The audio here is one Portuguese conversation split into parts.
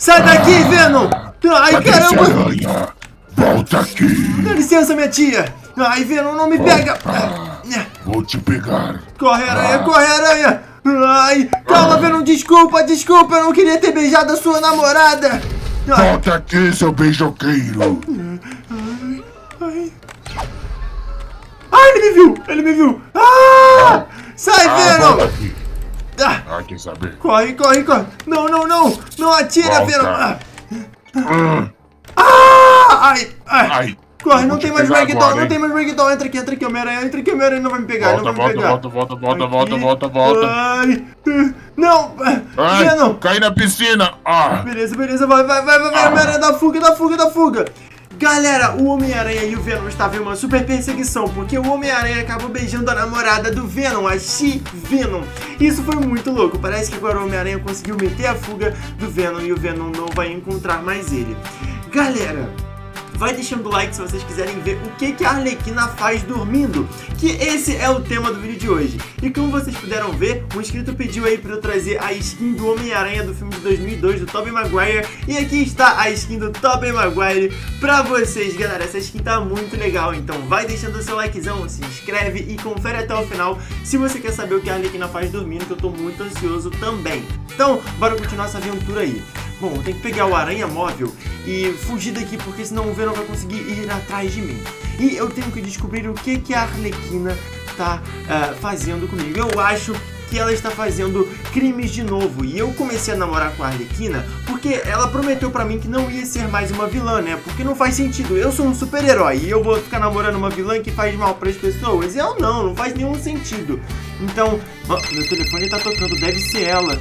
Sai daqui, Venom! Ai, caramba! Volta aqui! Dá licença, minha tia! Ai, Venom, não me pega! Vou te pegar! Corre, aranha! Corre, aranha! Ai, calma, Venom! Desculpa, desculpa! Eu não queria ter beijado a sua namorada! Volta aqui, seu beijoqueiro! Ai, ele me viu! Ele me viu! Ah! Sai, Venom! Ah, quer saber? Corre, corre, corre! Não, não, não! Não atira, Venom! Ai, ai! Corre, não tem mais ragdoll, não tem mais ragdoll! Entra aqui, Homem-Aranha! Entra aqui, Homem-Aranha! Não vai me pegar, não vai me pegar! Volta, volta, volta, volta, volta, volta! Ai! Não! Venom! Cai na piscina! Beleza, beleza! Vai, vai, vai, vai! Homem-Aranha, dá fuga, dá fuga, dá fuga! Galera, o Homem-Aranha e o Venom estavam em uma super perseguição, porque o Homem-Aranha acabou beijando a namorada do Venom, a She Venom. Isso foi muito louco, parece que agora o Homem-Aranha conseguiu meter a fuga do Venom e o Venom não vai encontrar mais ele. Galera, vai deixando o like se vocês quiserem ver o que a Arlequina faz dormindo, que esse é o tema do vídeo de hoje. E como vocês puderam ver, um inscrito pediu aí pra eu trazer a skin do Homem-Aranha do filme de 2002, do Tobey Maguire. E aqui está a skin do Tobey Maguire pra vocês, galera. Essa skin tá muito legal, então vai deixando o seu likezão, se inscreve e confere até o final se você quer saber o que a Arlequina faz dormindo, que eu tô muito ansioso também. Então, bora continuar essa aventura aí. Bom, tem que pegar o aranha móvel e fugir daqui, porque senão o Venom vai conseguir ir atrás de mim. E eu tenho que descobrir o que, a Arlequina tá fazendo comigo. Eu acho que ela está fazendo crimes de novo. E eu comecei a namorar com a Arlequina porque ela prometeu pra mim que não ia ser mais uma vilã, né? Porque não faz sentido. Eu sou um super-herói e eu vou ficar namorando uma vilã que faz mal pras pessoas. Eu não, não faz nenhum sentido. Então, meu telefone tá tocando, deve ser ela.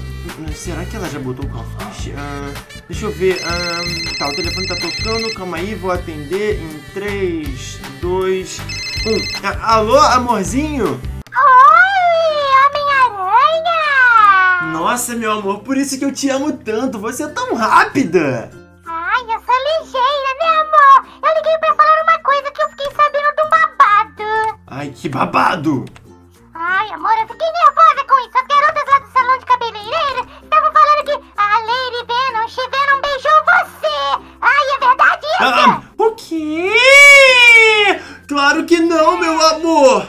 Será que ela já botou o calfache? Deixa eu ver. Tá, o telefone tá tocando, calma aí, vou atender em 3, 2, 1. Alô, amorzinho? Oi, Homem-Aranha! Nossa, meu amor, por isso que eu te amo tanto, você é tão rápida! Ai, eu sou ligeira, meu amor! Eu liguei pra falar uma coisa que eu fiquei sabendo de um babado! Ai, que babado! Ai, amor, eu fiquei nervosa com isso. As garotas lá do salão de cabeleireira estavam falando que a Lady Venom, She Venom, beijou você. Ai, é verdade isso? O quê? Claro que não, meu amor.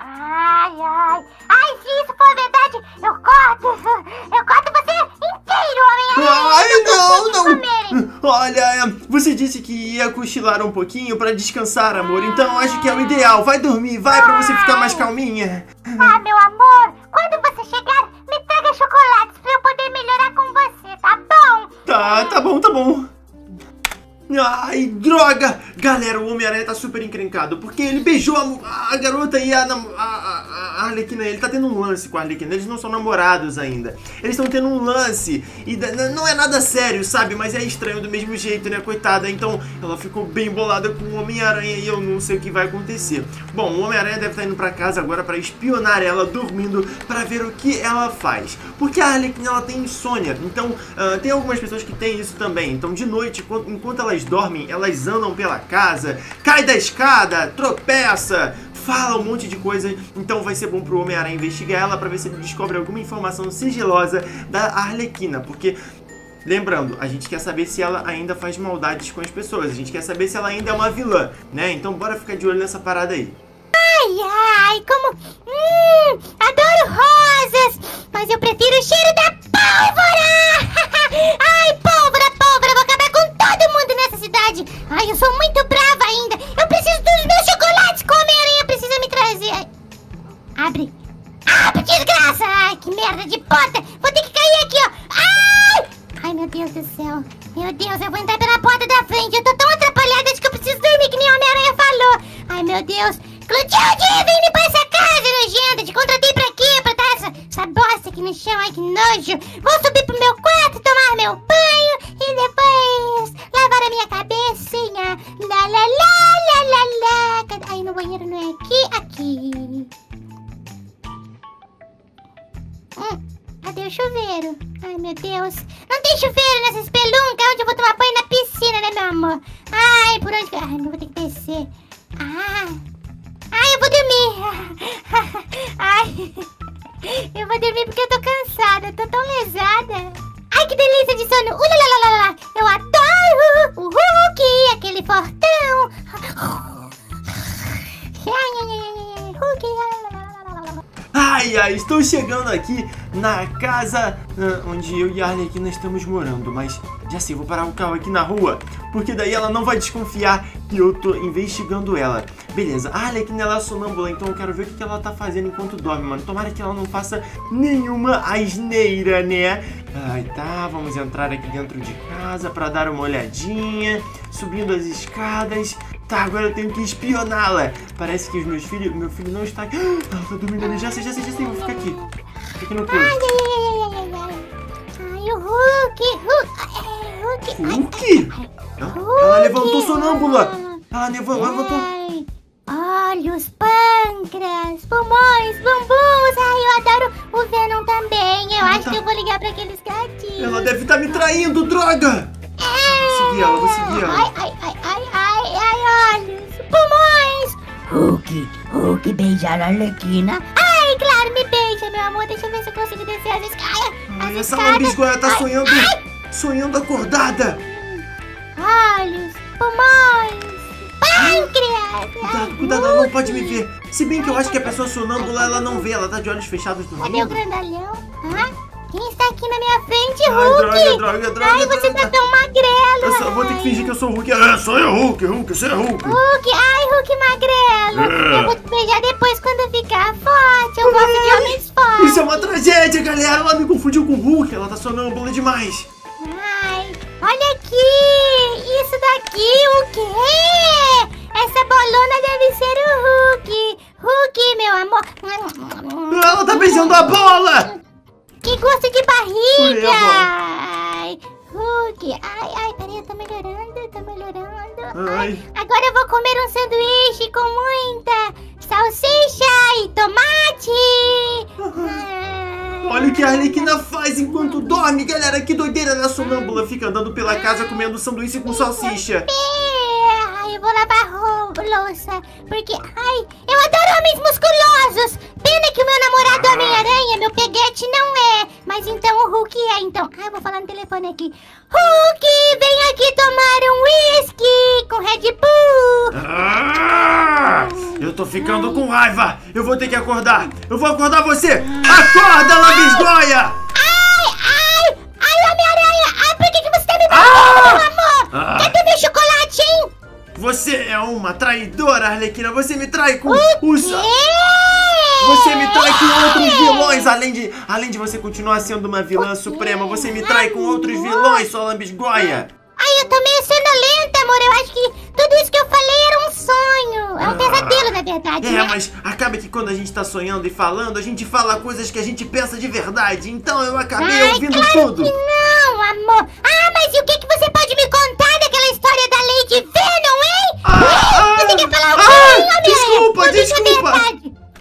Ai, ai. Ai, se isso for verdade, eu corto você inteiro, Homem-Aranha. Ai, não, não. Olha, você disse que ia cochilar um pouquinho pra descansar, amor. Então acho que é o ideal. Vai dormir, vai pra você ficar mais calminha. Ah, meu amor, quando você chegar, me traga chocolates pra eu poder melhorar com você, tá bom? Tá, tá bom, tá bom. Ai, droga! Galera, o Homem-Aranha tá super encrencado, porque ele beijou a garota e a Arlequina. Ele tá tendo um lance com a Arlequina, eles não são namorados ainda. Eles estão tendo um lance, e não é nada sério, sabe? Mas é estranho do mesmo jeito, né, coitada? Então, ela ficou bem bolada com o Homem-Aranha e eu não sei o que vai acontecer. Bom, o Homem-Aranha deve estar indo pra casa agora pra espionar ela dormindo, pra ver o que ela faz. Porque a Arlequina, ela tem insônia, então tem algumas pessoas que têm isso também. Então, de noite, enquanto ela dormem, elas andam pela casa, cai da escada, tropeça, fala um monte de coisa. Então vai ser bom pro Homem-Aranha investigar ela pra ver se ele descobre alguma informação sigilosa da Arlequina, porque, lembrando, a gente quer saber se ela ainda faz maldades com as pessoas, a gente quer saber se ela ainda é uma vilã, né? Então bora ficar de olho nessa parada aí. Ai, ai, como... adoro rosas, mas eu prefiro o cheiro da pólvora! Ai, pólvora, pólvora, vou acabar com todo mundo nessa cidade. Ai, eu sou muito brava ainda. Eu preciso dos meus chocolates que o Homem-Aranha precisa me trazer. Ai. Abre. Abre, desgraça. Ai, que merda de porta. Vou ter que cair aqui, ó. Ai, ai, meu Deus do céu. Meu Deus, eu vou entrar pela porta da frente. Eu tô tão atrapalhada de que eu preciso dormir, que nem o Homem-Aranha falou. Ai, meu Deus. Clotilde, vem me pra essa casa, nojenta. Te contratei pra quê? Pra dar essa bosta aqui no chão. Ai, que nojo. Vou subir pro meu quarto, tomar meu banho e depois lavar a minha cabecinha. Lá, lá, lá, lá, lá, lá. Aí no banheiro não é aqui, aqui. Cadê o chuveiro? Ai, meu Deus. Não tem chuveiro nessa espelunca. Onde eu vou tomar banho? Na piscina, né, meu amor? Ai, por onde... Ai, não vou ter que descer. Ai, eu vou dormir. Ai, eu vou dormir porque eu tô cansada. Eu tô tão lesada. Ai, que delícia de sono. Ulalalala. Eu adoro o Hulk, aquele fortão. Hulk. Ai, ai, estou chegando aqui na casa onde eu e a Arlequina estamos morando. Mas já sei, vou parar o carro aqui na rua, porque daí ela não vai desconfiar que eu tô investigando ela. Beleza, a Arlequina ela é sonâmbula, então eu quero ver o que ela tá fazendo enquanto dorme, mano. Tomara que ela não faça nenhuma asneira, né? Ai, tá, vamos entrar aqui dentro de casa pra dar uma olhadinha, subindo as escadas. Tá, agora eu tenho que espioná-la. Parece que os meus filhos... Meu filho não está aqui. Ela tá dormindo ali, já sei, vou ficar aqui. Fica aqui no canto. Ai, o Hulk? Ela levantou sonâmbula. Ela levantou... Olhos, pâncreas, pulmões, bumbus. Ai, eu adoro o Venom também. Eu acho que eu vou ligar pra aqueles gatinhos. Ela deve estar me traindo, droga! Vou seguir ela. Ai, olhos, pulmões. Hulk, beijar a Arlequina. Ai, claro, me beija, meu amor. Deixa eu ver se eu consigo descer as escadas. Essa lambisgoia tá sonhando acordada. Olhos, pulmões. Cuidado, ela não pode me ver. Se bem que eu acho que a pessoa sonâmbula, ela não vê. Ela tá de olhos fechados do mundo. Cadê o grandalhão? Quem está aqui na minha frente, Hulk? Droga. Ai, você tá tão magrelo. Eu só vou ter que fingir que eu sou o Hulk. Sou eu, Hulk, você é Hulk. Ai, Hulk magrelo. Eu vou te beijar depois quando ficar forte. Eu gosto de homens fortes. Isso é uma tragédia, galera. Ela me confundiu com o Hulk. Ela tá sonâmbula demais. Ai, olha aqui. Isso daqui, o quê? Essa bolona deve ser o Hulk. Hulk, meu amor. Ela tá beijando a bola. Que gosto de barriga. Ai, Hulk. Ai, peraí, tá melhorando. Agora eu vou comer um sanduíche com muita salsicha e tomate. Olha o que a Arlequina faz enquanto dorme, galera. Que doideira, né? A sonâmbula fica andando pela casa comendo sanduíche com salsicha. Eu vou lavar louça, porque, ai, eu adoro homens musculosos. Pena que o meu namorado Homem-Aranha, meu peguete, não é. Mas então o Hulk é, então. Ai, eu vou falar no telefone aqui. Hulk, vem aqui tomar um whisky com Red Bull. Eu tô ficando com raiva. Eu vou ter que acordar. Eu vou acordar você. Acorda, lambisgoia. Ai, Homem-Aranha. Ai, por que você tá me batendo, meu amor? Cadê meu chocolate, hein? Você é uma traidora, Arlequina. Você me trai com os... Você me trai com outros vilões. Além de você continuar sendo uma vilã suprema, você me trai com outros vilões, sua lambisgoia. Ai, eu tô meio sonolenta, amor. Eu acho que tudo isso que eu falei era um sonho. É um pesadelo, na verdade, né? Mas acaba que quando a gente tá sonhando e falando, a gente fala coisas que a gente pensa de verdade. Então eu acabei ouvindo tudo. Que não, amor. Mas e o que você pode me contar daquela história da Lady Venom? Você quer falar o quê? Desculpa.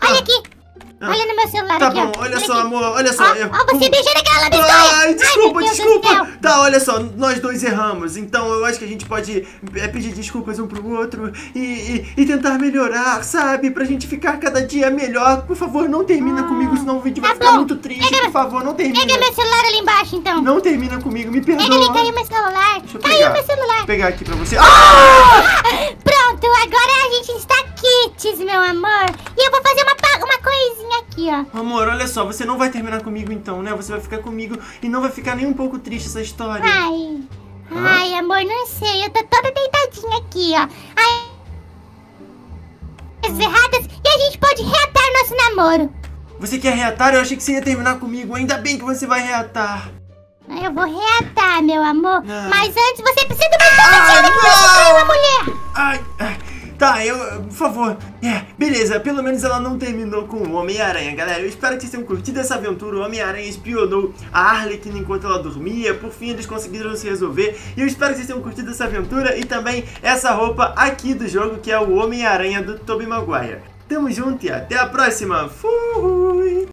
Olha aqui. Olha no meu celular. Tá aqui, bom, olha só, amor. Olha só. Você beijando aquela lambisgoia. Ai, desculpa. Tá, olha só. Nós dois erramos. Então eu acho que a gente pode pedir desculpas um pro outro e tentar melhorar, sabe? Pra gente ficar cada dia melhor. Por favor, não termina comigo, senão o vídeo vai ficar muito triste. Por favor, não termina. Pega meu celular ali embaixo, então. Não termina comigo, me perdoa. Caiu meu celular. Deixa eu pegar. Vou pegar aqui pra você. Pronto, agora a gente está quites, meu amor. E eu vou fazer uma coisinha aqui, ó. Amor, olha só, você não vai terminar comigo então, né? Você vai ficar comigo e não vai ficar nem um pouco triste essa história. Ai, amor, não sei. Eu tô toda deitadinha aqui, ó. As erradas e a gente pode reatar nosso namoro. Você quer reatar? Eu achei que você ia terminar comigo. Ainda bem que você vai reatar. Eu vou reatar, meu amor. Mas antes você precisa de uma mulher. Tá, por favor. Beleza, pelo menos ela não terminou com o Homem-Aranha, galera. Eu espero que vocês tenham curtido essa aventura. O Homem-Aranha espionou a Arlequina enquanto ela dormia. Por fim, eles conseguiram se resolver. E eu espero que vocês tenham curtido essa aventura e também essa roupa aqui do jogo, que é o Homem-Aranha do Tobey Maguire. Tamo junto e até a próxima. Fui!